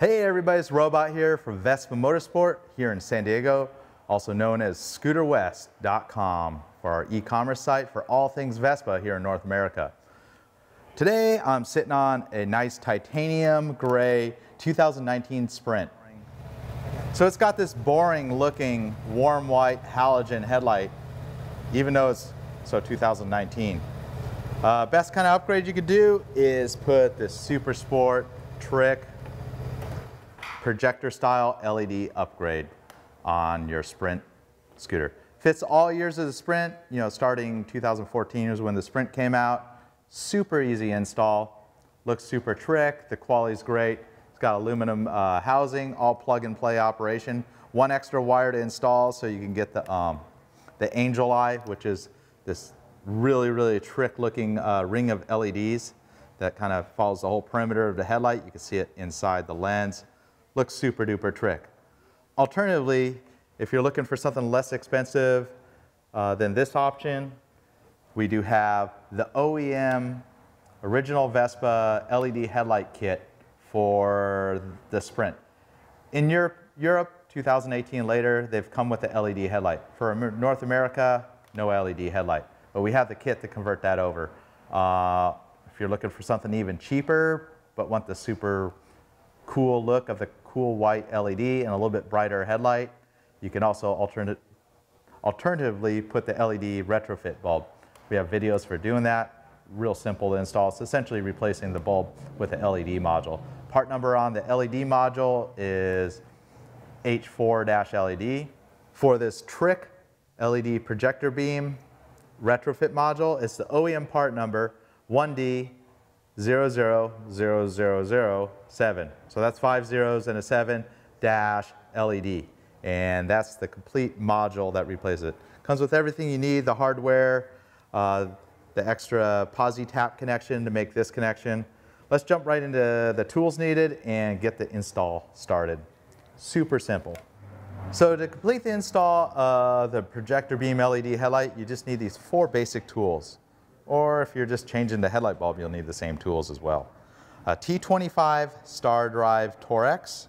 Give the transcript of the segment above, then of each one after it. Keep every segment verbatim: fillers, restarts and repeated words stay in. Hey everybody, it's Robot here from Vespa Motorsport here in San Diego, also known as Scooter West dot com, for our e-commerce site for all things Vespa here in North America. Today I'm sitting on a nice titanium gray two thousand nineteen Sprint. So it's got this boring looking warm white halogen headlight, even though it's so two thousand nineteen. Uh, best kind of upgrade you could do is put this Super Sport trick projector style L E D upgrade on your Sprint scooter. Fits all years of the Sprint, you know, starting two thousand fourteen was when the Sprint came out. Super easy install, looks super trick, the quality's great. It's got aluminum uh, housing, all plug and play operation. One extra wire to install so you can get the, um, the angel eye, which is this really, really trick looking uh, ring of L E Ds that kind of follows the whole perimeter of the headlight. You can see it inside the lens. Looks super duper trick. Alternatively, if you're looking for something less expensive uh, than this option, we do have the O E M original Vespa L E D headlight kit for the Sprint. In Europe, Europe two thousand eighteen later, they've come with the L E D headlight. For North America, no L E D headlight, but we have the kit to convert that over. Uh, if you're looking for something even cheaper, but want the super cool look of the cool white L E D and a little bit brighter headlight, you can also alternate, alternatively put the L E D retrofit bulb. We have videos for doing that. Real simple to install. It's essentially replacing the bulb with an L E D module. Part number on the L E D module is H four L E D. For this trick L E D projector beam retrofit module, it's the O E M part number one D zero zero zero zero zero seven. So that's five zeros and a seven dash L E D. And that's the complete module that replaces it. Comes with everything you need, the hardware, uh, the extra posi-tap connection to make this connection. Let's jump right into the tools needed and get the install started. Super simple. So to complete the install of the projector beam L E D headlight, you just need these four basic tools. Or if you're just changing the headlight bulb, you'll need the same tools as well. A T twenty-five star drive Torx,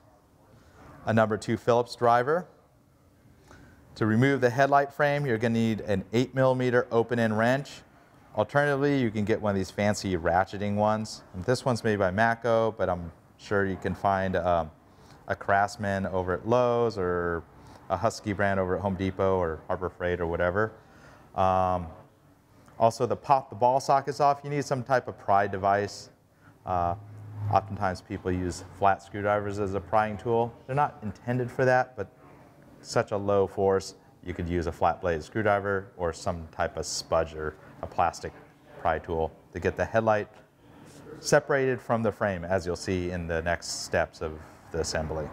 a number two Phillips driver. To remove the headlight frame, you're gonna need an eight millimeter open end wrench. Alternatively, you can get one of these fancy ratcheting ones. And this one's made by Mako, but I'm sure you can find um, a Craftsman over at Lowe's or a Husky brand over at Home Depot or Harbor Freight or whatever. Um, Also, to pop the ball sockets off, you need some type of pry device. Uh, oftentimes people use flat screwdrivers as a prying tool. They're not intended for that, but such a low force, you could use a flat blade screwdriver or some type of spudge or a plastic pry tool to get the headlight separated from the frame, as you'll see in the next steps of the assembly.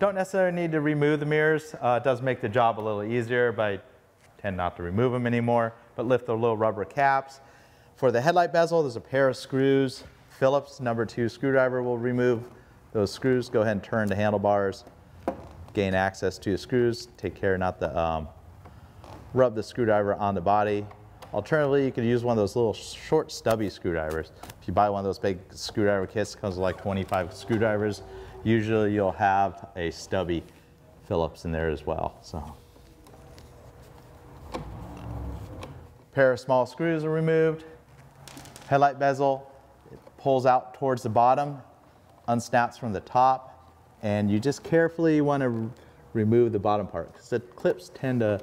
Don't necessarily need to remove the mirrors. Uh, it does make the job a little easier, but I tend not to remove them anymore. But lift the little rubber caps. For the headlight bezel, there's a pair of screws. Phillips number two screwdriver will remove those screws. Go ahead and turn the handlebars, gain access to the screws. Take care not to um, rub the screwdriver on the body. Alternatively, you could use one of those little short stubby screwdrivers. If you buy one of those big screwdriver kits, it comes with like twenty-five screwdrivers. Usually you'll have a stubby Phillips in there as well. So. Pair of small screws are removed. Headlight bezel, it pulls out towards the bottom, unsnaps from the top, and you just carefully want to remove the bottom part because the clips tend to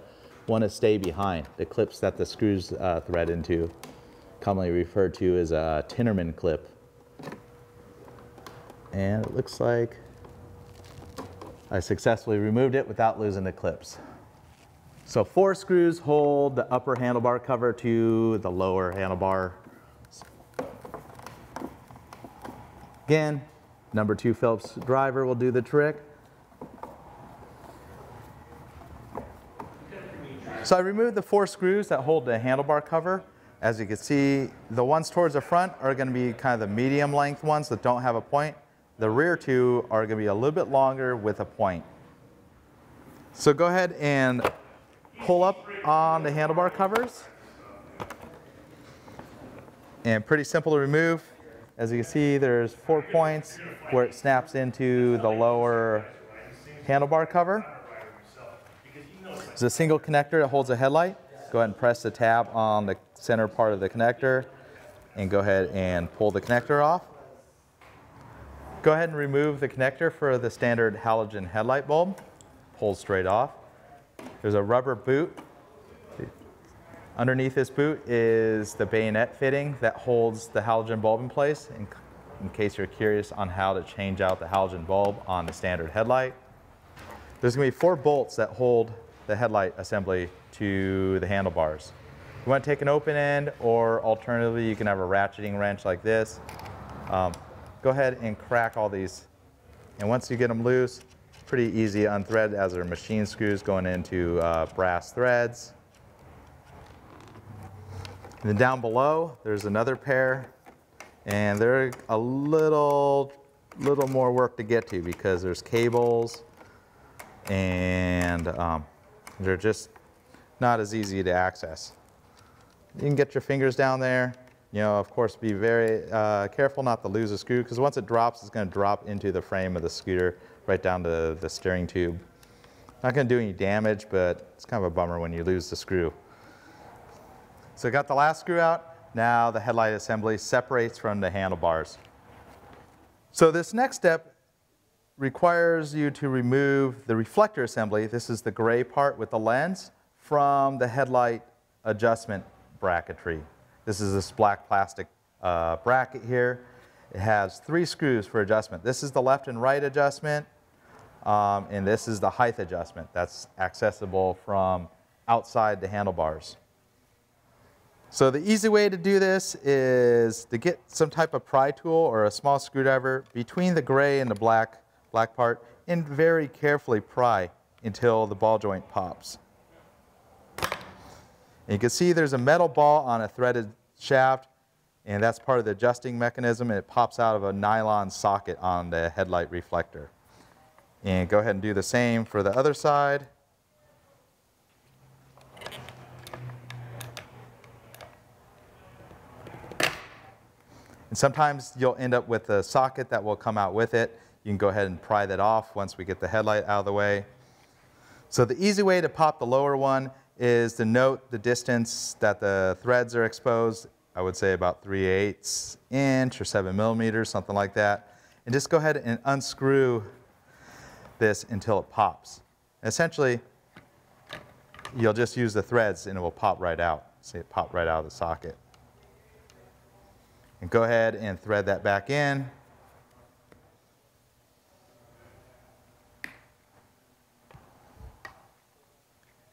want to stay behind. The clips that the screws uh, thread into, commonly referred to as a Tinnerman clip. And it looks like I successfully removed it without losing the clips. So four screws hold the upper handlebar cover to the lower handlebar. Again, number two Phillips driver will do the trick. So I removed the four screws that hold the handlebar cover. As you can see, the ones towards the front are going to be kind of the medium length ones that don't have a point. The rear two are going to be a little bit longer with a point. So go ahead and pull up on the handlebar covers, and pretty simple to remove. As you can see, there's four points where it snaps into the lower handlebar cover. There's a single connector that holds a headlight. Go ahead and press the tab on the center part of the connector and go ahead and pull the connector off. Go ahead and remove the connector for the standard halogen headlight bulb. Pulls straight off. There's a rubber boot. Underneath this boot is the bayonet fitting that holds the halogen bulb in place, in, in case you're curious on how to change out the halogen bulb on the standard headlight. There's going to be four bolts that hold the headlight assembly to the handlebars. You want to take an open end, or alternatively you can have a ratcheting wrench like this. Um, go ahead and crack all these, and once you get them loose, pretty easy to unthread, as they're machine screws going into uh, brass threads. And then down below, there's another pair, and they're a little, little more work to get to because there's cables, and um, they're just not as easy to access. You can get your fingers down there. You know, of course, be very uh, careful not to lose a screw, because once it drops, it's going to drop into the frame of the scooter, right down to the steering tube. Not going to do any damage, but it's kind of a bummer when you lose the screw. So I got the last screw out. Now the headlight assembly separates from the handlebars. So this next step requires you to remove the reflector assembly. This is the gray part with the lens from the headlight adjustment bracketry. This is this black plastic uh, bracket here. It has three screws for adjustment. This is the left and right adjustment, um, and this is the height adjustment. That's accessible from outside the handlebars. So the easy way to do this is to get some type of pry tool or a small screwdriver between the gray and the black, black part, and very carefully pry until the ball joint pops. And you can see there's a metal ball on a threaded shaft, and that's part of the adjusting mechanism, and it pops out of a nylon socket on the headlight reflector. And go ahead and do the same for the other side. And sometimes you'll end up with a socket that will come out with it. You can go ahead and pry that off once we get the headlight out of the way. So the easy way to pop the lower one is to note the distance that the threads are exposed. I would say about three eighths inch or seven millimeters, something like that. And just go ahead and unscrew this until it pops. And essentially, you'll just use the threads and it will pop right out. See, it popped right out of the socket. And go ahead and thread that back in.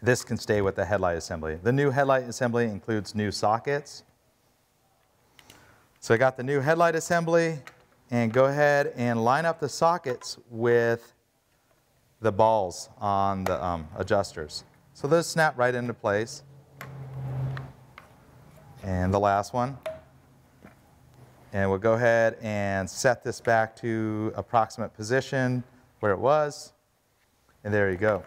This can stay with the headlight assembly. The new headlight assembly includes new sockets. So I got the new headlight assembly, and go ahead and line up the sockets with the balls on the um, adjusters. So those snap right into place. And the last one. And we'll go ahead and set this back to approximate position where it was. And there you go.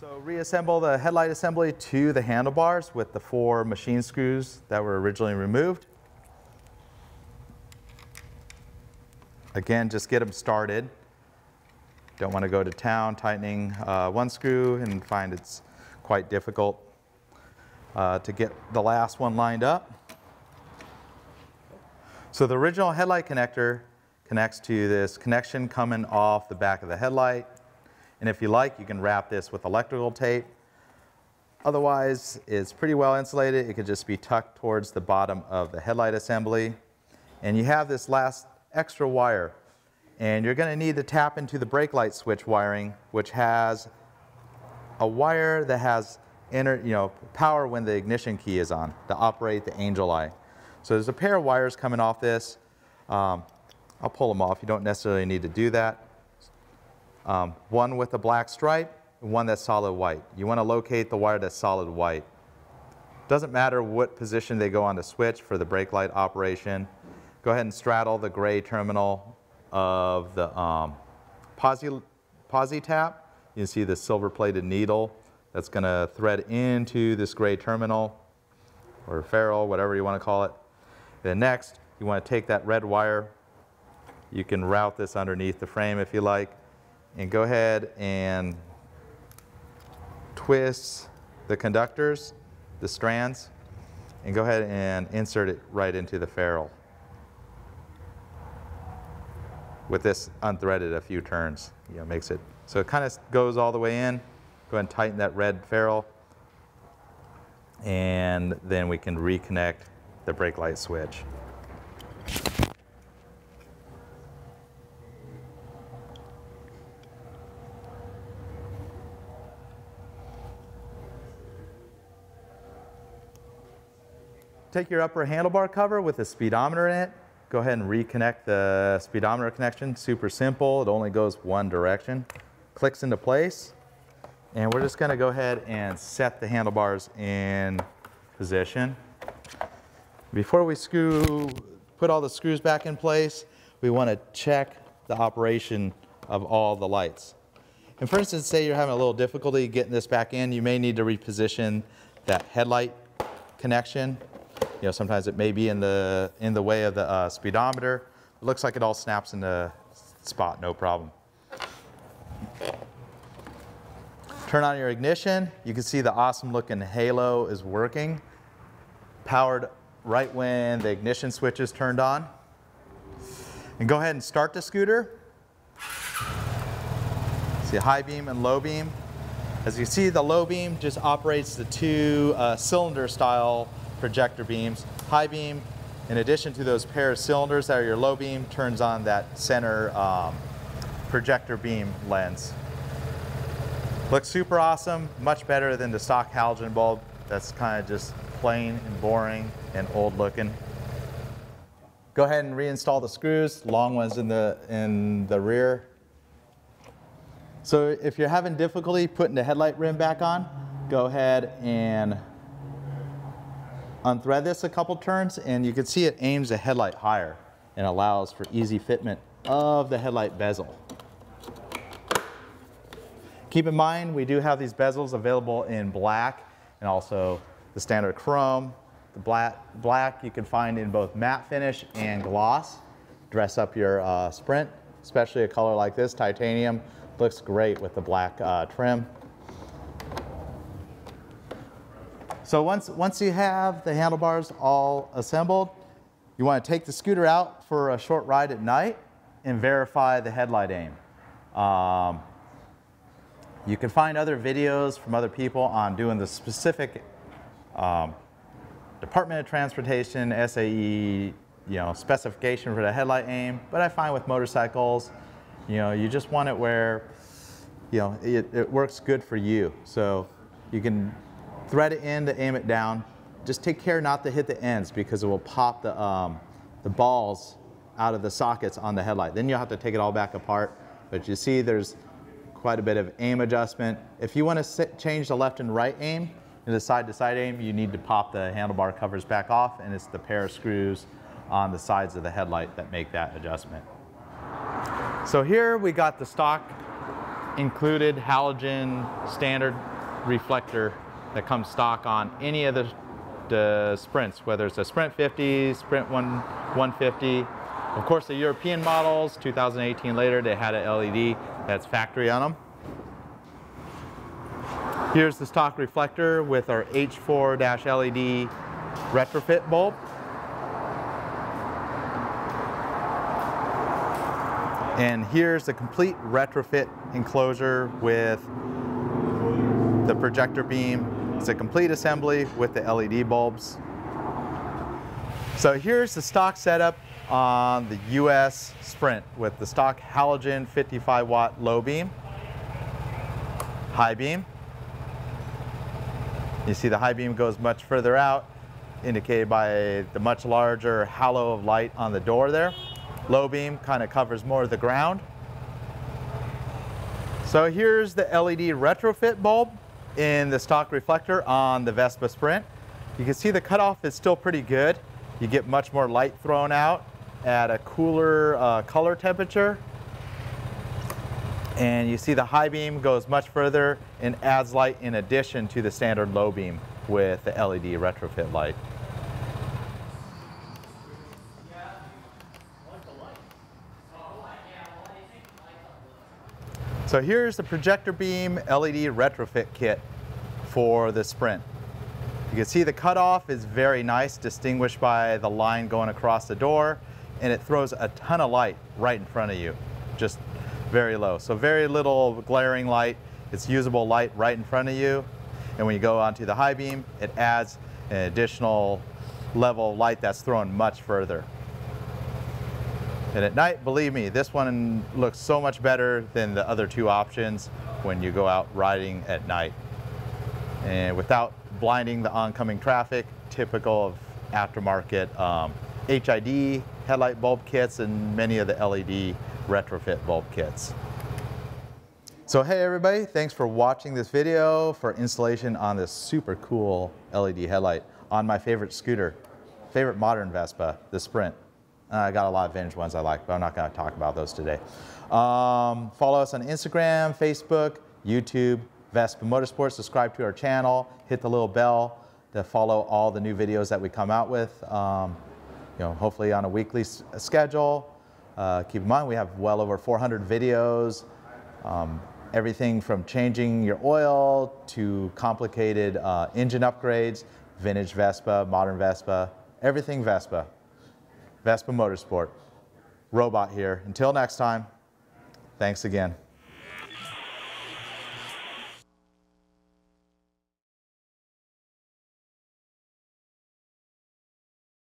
So reassemble the headlight assembly to the handlebars with the four machine screws that were originally removed. Again, just get them started. Don't want to go to town tightening uh, one screw and find it's quite difficult uh, to get the last one lined up. So the original headlight connector connects to this connection coming off the back of the headlight. And if you like, you can wrap this with electrical tape. Otherwise, it's pretty well insulated. It could just be tucked towards the bottom of the headlight assembly. And you have this last extra wire. And you're going to need to tap into the brake light switch wiring, which has a wire that has inner, you know, power when the ignition key is on to operate the angel eye. So there's a pair of wires coming off this. Um, I'll pull them off. You don't necessarily need to do that. Um, one with a black stripe, and one that's solid white. You want to locate the wire that's solid white. Doesn't matter what position they go on the switch for the brake light operation. Go ahead and straddle the gray terminal of the um, posi, posi-tap. You can see the silver-plated needle that's going to thread into this gray terminal or ferrule, whatever you want to call it. Then next, You want to take that red wire, you can route this underneath the frame if you like, and go ahead and twist the conductors, the strands, and go ahead and insert it right into the ferrule with this unthreaded a few turns. You know, makes it so it kind of goes all the way in. Go ahead and tighten that red ferrule, and then we can reconnect the brake light switch. Take your upper handlebar cover with a speedometer in it. Go ahead and reconnect the speedometer connection. Super simple, it only goes one direction. Clicks into place, and we're just gonna go ahead and set the handlebars in position. Before we screw, put all the screws back in place, we wanna check the operation of all the lights. And for instance, say you're having a little difficulty getting this back in, you may need to reposition that headlight connection. You know, sometimes it may be in the in the way of the uh, speedometer. It looks like it all snaps into spot, no problem. Turn on your ignition. You can see the awesome looking halo is working. Powered right when the ignition switch is turned on. And go ahead and start the scooter. See high beam and low beam. As you see, the low beam just operates the two uh, cylinder style projector beams. High beam, in addition to those pair of cylinders that are your low beam, turns on that center um, projector beam lens. Looks super awesome, much better than the stock halogen bulb that's kind of just plain and boring and old looking. Go ahead and reinstall the screws, long ones in the, in the rear. So if you're having difficulty putting the headlight rim back on, go ahead and unthread this a couple turns, and you can see it aims the headlight higher and allows for easy fitment of the headlight bezel. Keep in mind, we do have these bezels available in black and also the standard chrome. The black, black you can find in both matte finish and gloss. Dress up your uh, Sprint, especially a color like this, titanium. Looks great with the black uh, trim. So once, once you have the handlebars all assembled, you want to take the scooter out for a short ride at night and verify the headlight aim. Um, you can find other videos from other people on doing the specific um, Department of Transportation, S A E, you know, specification for the headlight aim, but I find with motorcycles, you know, you just want it where, you know, it, it works good for you. So you can thread it in to aim it down. Just take care not to hit the ends because it will pop the, um, the balls out of the sockets on the headlight. Then you'll have to take it all back apart. But you see there's quite a bit of aim adjustment. If you want to change the left and right aim and the side to side aim, you need to pop the handlebar covers back off, and it's the pair of screws on the sides of the headlight that make that adjustment. So here we got the stock included halogen standard reflector that comes stock on any of the, the Sprints, whether it's a Sprint fifty, Sprint one fifty. Of course, the European models, two thousand eighteen later, they had an L E D that's factory on them. Here's the stock reflector with our H four L E D retrofit bulb. And here's the complete retrofit enclosure with the projector beam. It's a complete assembly with the L E D bulbs. So here's the stock setup on the U S Sprint with the stock halogen fifty-five watt low beam, high beam. You see the high beam goes much further out, indicated by the much larger halo of light on the door there. Low beam kind of covers more of the ground. So here's the L E D retrofit bulb in the stock reflector on the Vespa Sprint. You can see the cutoff is still pretty good. You get much more light thrown out at a cooler uh, color temperature. And you see the high beam goes much further and adds light in addition to the standard low beam with the L E D retrofit light. So here's the projector beam L E D retrofit kit for the Sprint. You can see the cutoff is very nice, distinguished by the line going across the door, and it throws a ton of light right in front of you, just very low. So very little glaring light. It's usable light right in front of you. And when you go onto the high beam, it adds an additional level of light that's thrown much further. And at night, believe me, this one looks so much better than the other two options when you go out riding at night. And without blinding the oncoming traffic, typical of aftermarket um, H I D headlight bulb kits and many of the L E D retrofit bulb kits. So hey everybody, thanks for watching this video for installation on this super cool L E D headlight on my favorite scooter, favorite modern Vespa, the Sprint. Uh, I got a lot of vintage ones I like, but I'm not going to talk about those today. Um, follow us on Instagram, Facebook, YouTube, Vespa Motorsport. Subscribe to our channel. Hit the little bell to follow all the new videos that we come out with. Um, you know, hopefully on a weekly s schedule. Uh, keep in mind we have well over four hundred videos. Um, everything from changing your oil to complicated uh, engine upgrades, vintage Vespa, modern Vespa, everything Vespa. Vespa Motorsport. Robot here. Until next time, thanks again.